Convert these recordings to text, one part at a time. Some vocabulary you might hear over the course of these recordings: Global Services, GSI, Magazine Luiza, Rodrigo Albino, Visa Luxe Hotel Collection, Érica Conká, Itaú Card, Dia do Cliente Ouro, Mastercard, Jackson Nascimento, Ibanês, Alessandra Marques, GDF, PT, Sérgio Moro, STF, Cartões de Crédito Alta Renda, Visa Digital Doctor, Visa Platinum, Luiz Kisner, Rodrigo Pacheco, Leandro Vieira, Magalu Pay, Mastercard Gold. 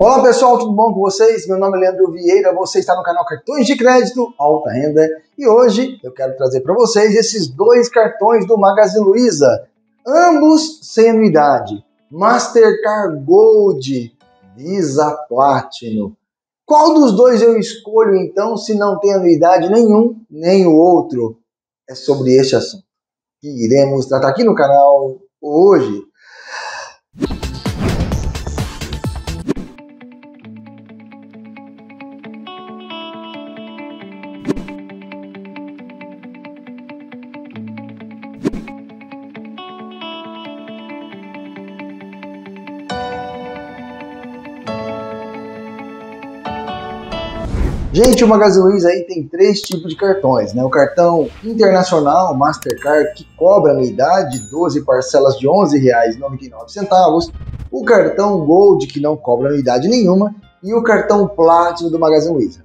Olá pessoal, tudo bom com vocês? Meu nome é Leandro Vieira, você está no canal Cartões de Crédito Alta Renda e hoje eu quero trazer para vocês esses dois cartões do Magazine Luiza, ambos sem anuidade, Mastercard Gold, Visa Platinum. Qual dos dois eu escolho então se não tem anuidade nenhum nem o outro? É sobre este assunto que iremos tratar aqui no canal hoje. Gente, o Magazine Luiza aí tem três tipos de cartões, né? O cartão internacional Mastercard, que cobra anuidade, 12 parcelas de R$ 11,99. O cartão Gold, que não cobra anuidade nenhuma. E o cartão Platinum do Magazine Luiza.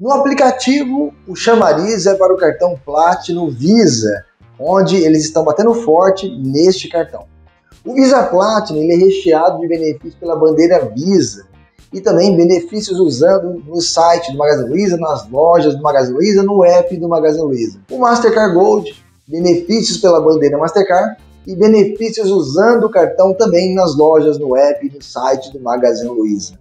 No aplicativo, o chamariz é para o cartão Platinum Visa, onde eles estão batendo forte neste cartão. O Visa Platinum ele é recheado de benefícios pela bandeira Visa. E também benefícios usando no site do Magazine Luiza, nas lojas do Magazine Luiza, no app do Magazine Luiza. O Mastercard Gold, benefícios pela bandeira Mastercard e benefícios usando o cartão também nas lojas, no app e no site do Magazine Luiza.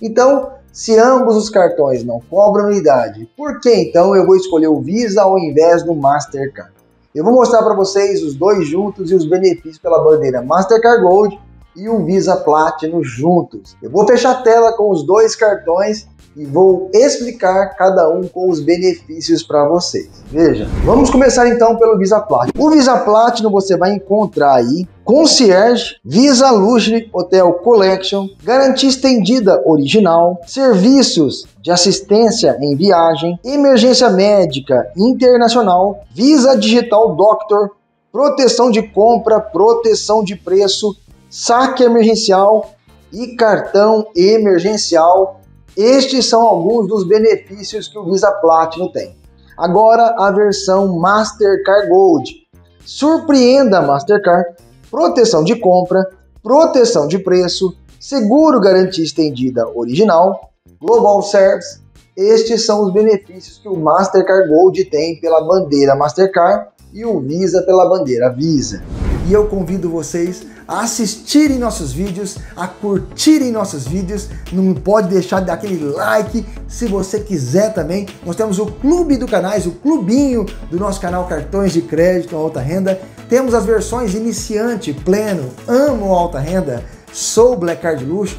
Então, se ambos os cartões não cobram anuidade, por que então eu vou escolher o Visa ao invés do Mastercard? Eu vou mostrar para vocês os dois juntos e os benefícios pela bandeira Mastercard Gold e o Visa Platinum juntos. Eu vou fechar a tela com os dois cartões e vou explicar cada um com os benefícios para vocês. Veja, vamos começar então pelo Visa Platinum. O Visa Platinum você vai encontrar aí Concierge, Visa Luxe Hotel Collection, Garantia Estendida Original, Serviços de Assistência em Viagem, Emergência Médica Internacional, Visa Digital Doctor, Proteção de Compra, Proteção de Preço, Saque emergencial e cartão emergencial. Estes são alguns dos benefícios que o Visa Platinum tem. Agora a versão Mastercard Gold. Surpreenda Mastercard, proteção de compra, proteção de preço, seguro garantia estendida original, Global Services. Estes são os benefícios que o Mastercard Gold tem pela bandeira Mastercard e o Visa pela bandeira Visa. E eu convido vocês a assistirem nossos vídeos, a curtirem nossos vídeos, não pode deixar de dar aquele like se você quiser também. Nós temos o clube do canais, o clubinho do nosso canal Cartões de Crédito Alta Renda. Temos as versões iniciante, pleno, amo alta renda, sou Black Card Luxo,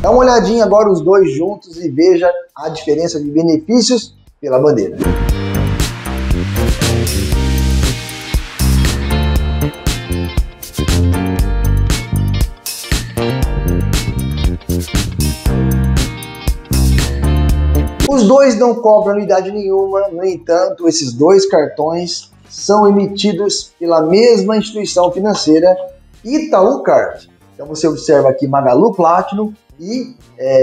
Dá uma olhadinha agora os dois juntos e veja a diferença de benefícios pela bandeira. Os dois não cobram anuidade nenhuma, no entanto, esses dois cartões são emitidos pela mesma instituição financeira, Itaú Card. Então você observa aqui Magalu Platinum e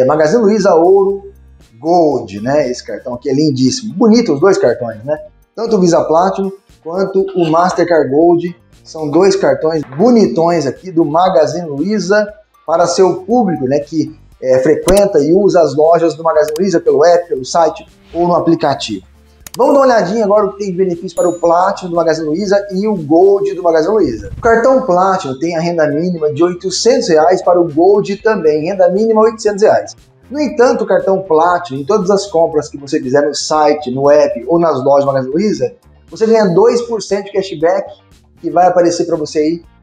Magazine Luiza Ouro Gold, né? Esse cartão aqui é lindíssimo, bonito os dois cartões, né? Tanto o Visa Platinum quanto o Mastercard Gold são dois cartões bonitões aqui do Magazine Luiza para seu público, né? Que frequenta e usa as lojas do Magazine Luiza pelo app, pelo site ou no aplicativo. Vamos dar uma olhadinha agora o que tem de benefício para o Platinum do Magazine Luiza e o Gold do Magazine Luiza. O cartão Platinum tem a renda mínima de R$ 800 para o Gold também, renda mínima R$ 800. No entanto, o cartão Platinum, em todas as compras que você fizer no site, no app ou nas lojas do Magazine Luiza, você ganha 2% de cashback que vai aparecer para você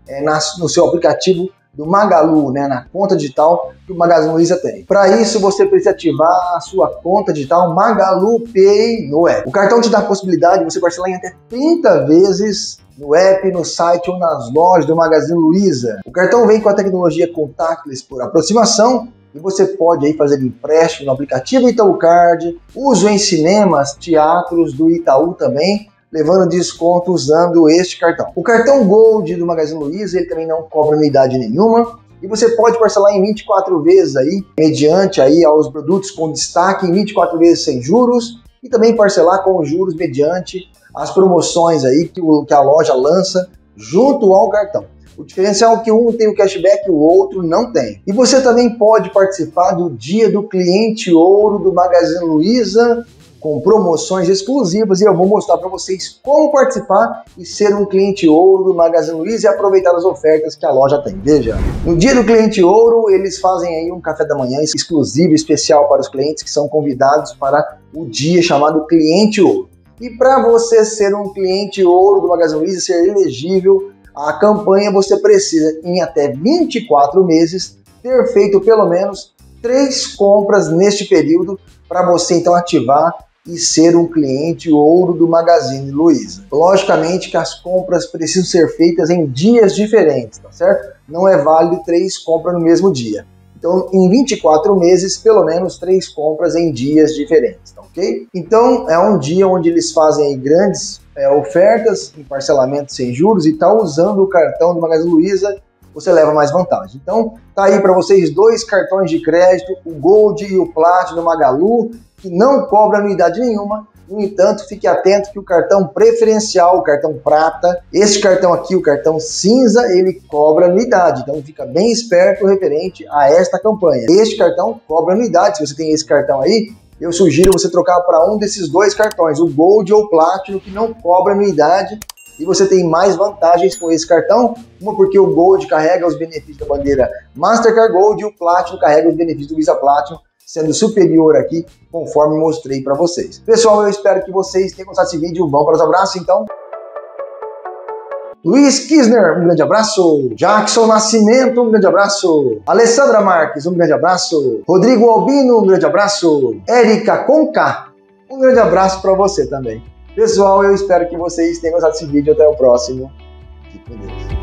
aí no seu aplicativo do Magalu, né, na conta digital que o Magazine Luiza tem. Para isso, você precisa ativar a sua conta digital Magalu Pay no app. O cartão te dá a possibilidade de você parcelar em até 30 vezes no app, no site ou nas lojas do Magazine Luiza. O cartão vem com a tecnologia contactless por aproximação E você pode aí fazer empréstimo no aplicativo Itaú Card, uso em cinemas, teatros do Itaú também, levando desconto usando este cartão. O cartão Gold do Magazine Luiza, ele também não cobra anuidade nenhuma. E você pode parcelar em 24 vezes aí, mediante aí aos produtos com destaque, em 24 vezes sem juros. E também parcelar com juros mediante as promoções aí que a loja lança junto ao cartão. O diferencial é que um tem o cashback e o outro não tem. E você também pode participar do Dia do Cliente Ouro do Magazine Luiza, com promoções exclusivas, e eu vou mostrar para vocês como participar e ser um cliente ouro do Magazine Luiza e aproveitar as ofertas que a loja tem. Veja, no Dia do Cliente Ouro, eles fazem aí um café da manhã exclusivo, especial para os clientes que são convidados para o dia chamado Cliente Ouro. E para você ser um cliente ouro do Magazine Luiza, ser elegível à campanha, você precisa, em até 24 meses, ter feito pelo menos 3 compras neste período para você então ativar e ser um cliente ouro do Magazine Luiza. Logicamente que as compras precisam ser feitas em dias diferentes, tá certo? Não é válido 3 compras no mesmo dia. Então, em 24 meses, pelo menos 3 compras em dias diferentes, tá ok? Então, é um dia onde eles fazem aí grandes ofertas em parcelamento sem juros e tá usando o cartão do Magazine Luiza, você leva mais vantagem. Então, tá aí para vocês 2 cartões de crédito, o Gold e o Platinum Magalu, que não cobra anuidade nenhuma. No entanto, fique atento que o cartão preferencial, o cartão prata, esse cartão aqui, o cartão cinza, ele cobra anuidade. Então, fica bem esperto referente a esta campanha. Este cartão cobra anuidade. Se você tem esse cartão aí, eu sugiro você trocar para um desses 2 cartões, o Gold ou o Platinum, que não cobra anuidade. E você tem mais vantagens com esse cartão, uma porque o Gold carrega os benefícios da bandeira Mastercard Gold e o Platinum carrega os benefícios do Visa Platinum, sendo superior aqui, conforme mostrei para vocês. Pessoal, eu espero que vocês tenham gostado desse vídeo. Vamos para os abraços, então. Luiz Kisner, um grande abraço. Jackson Nascimento, um grande abraço. Alessandra Marques, um grande abraço. Rodrigo Albino, um grande abraço. Érica Conká, um grande abraço para você também. Pessoal, eu espero que vocês tenham gostado desse vídeo. Até o próximo. Fique com Deus.